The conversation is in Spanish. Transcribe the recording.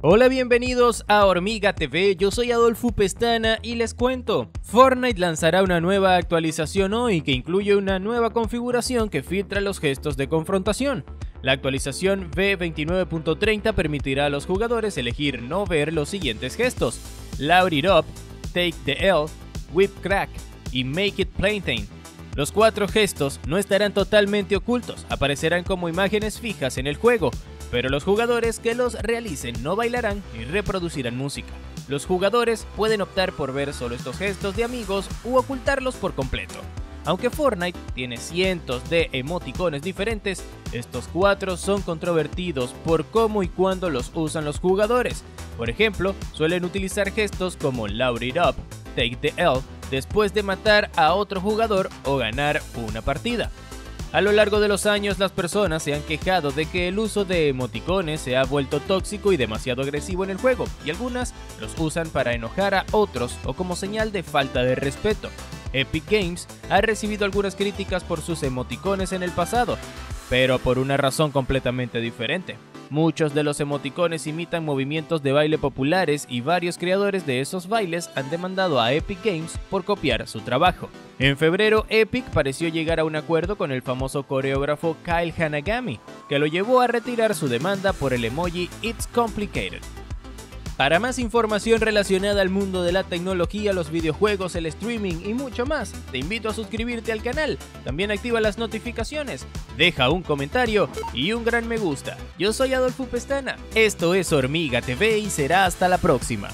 Hola, bienvenidos a Hormiga TV, yo soy Adolfo Pestana y les cuento. Fortnite lanzará una nueva actualización hoy que incluye una nueva configuración que filtra los gestos de confrontación. La actualización V29.30 permitirá a los jugadores elegir no ver los siguientes gestos: Loud It Up, Take the L, Whip Crack y Make It Plaintain. Los cuatro gestos no estarán totalmente ocultos, aparecerán como imágenes fijas en el juego, pero los jugadores que los realicen no bailarán ni reproducirán música. Los jugadores pueden optar por ver solo estos gestos de amigos u ocultarlos por completo. Aunque Fortnite tiene cientos de emoticones diferentes, estos cuatro son controvertidos por cómo y cuándo los usan los jugadores. Por ejemplo, suelen utilizar gestos como Loud It Up, Take the L, después de matar a otro jugador o ganar una partida. A lo largo de los años, las personas se han quejado de que el uso de emoticones se ha vuelto tóxico y demasiado agresivo en el juego, y algunas los usan para enojar a otros o como señal de falta de respeto. Epic Games ha recibido algunas críticas por sus emoticones en el pasado, pero por una razón completamente diferente. Muchos de los emoticones imitan movimientos de baile populares y varios creadores de esos bailes han demandado a Epic Games por copiar su trabajo. En febrero, Epic pareció llegar a un acuerdo con el famoso coreógrafo Kyle Hanagami, que lo llevó a retirar su demanda por el emoji It's Complicated. Para más información relacionada al mundo de la tecnología, los videojuegos, el streaming y mucho más, te invito a suscribirte al canal, también activa las notificaciones, deja un comentario y un gran me gusta. Yo soy Adolfo Pestana, esto es Hormiga TV y será hasta la próxima.